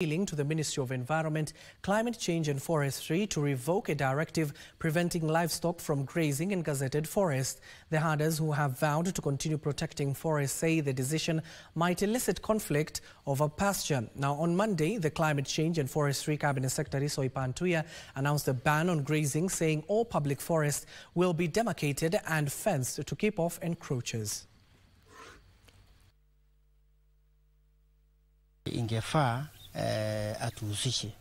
Appealing to the Ministry of Environment, Climate Change and Forestry to revoke a directive preventing livestock from grazing in gazetted forests. The herders who have vowed to continue protecting forests say the decision might elicit conflict over pasture. Now, on Monday, the Climate Change and Forestry Cabinet Secretary Soipan Tuya announced a ban on grazing, saying all public forests will be demarcated and fenced to keep off encroachers. Atuhusishe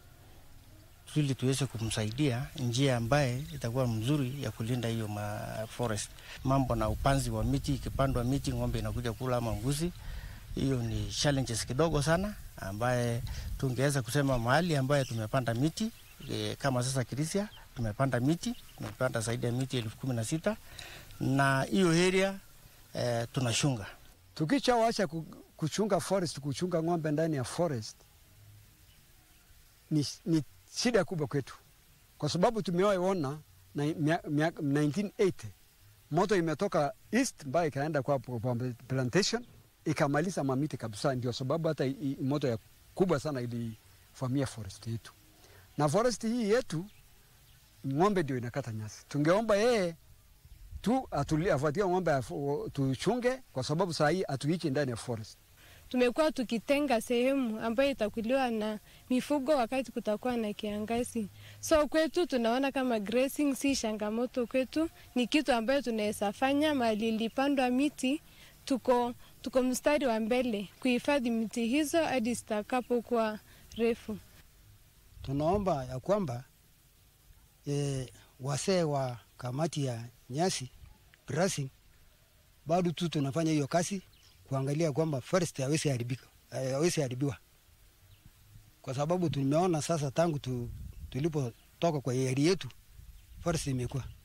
ili tuweze kumsaidia njia ambaye itakuwa mzuri ya kulinda hiyo forest. Mambo na upanzi wa miti, ikipandwa miti ng'ombe inakuja kula ama mbuzi, hiyo ni challenges kidogo sana ambaye tungeweza kusema mahali ambaye tumepanda miti kama sasa Kirisia tumepanda zaidi ya miti 16,000 na hiyo area tunashunga. Tukichawaacha kuchunga forest, kuchunga ng'ombe ndani ya forest ni shida kubwa kwetu, kwa sababu tumewaona na 1980 moto imetoka east mbaya ikaenda kwa plantation ikamaliza mamiti kabisa. Ndio sababu hata moto ya kubwa sana ilifamia forest yetu, na forest hii yetu ng'ombe ndio inakata nyasi. Tungeomba yeye tu atuliafuatia ng'ombe tuchunge, kwa sababu saa hii atuichi ndani ya forest. Tumekuwa tukitenga sehemu ambayo itakuliwa na mifugo wakati kutakuwa na kiangazi. So kwetu tunaona kama grazing si changamoto kwetu, ni kitu ambayo tunaweza fanya. Mahali ilipandwa miti tuko mstari wa mbele kuhifadhi miti hizo hadi zitakapokuwa refu. Tunaomba ya kwamba wasee wa kamati ya nyasi grazing bado tu tunafanya hiyo kazi, kuangalia kwamba forest hawezi haribiwa. Kwa sababu tumeona sasa tangu tulipotoka kwa area yetu forest imekuwa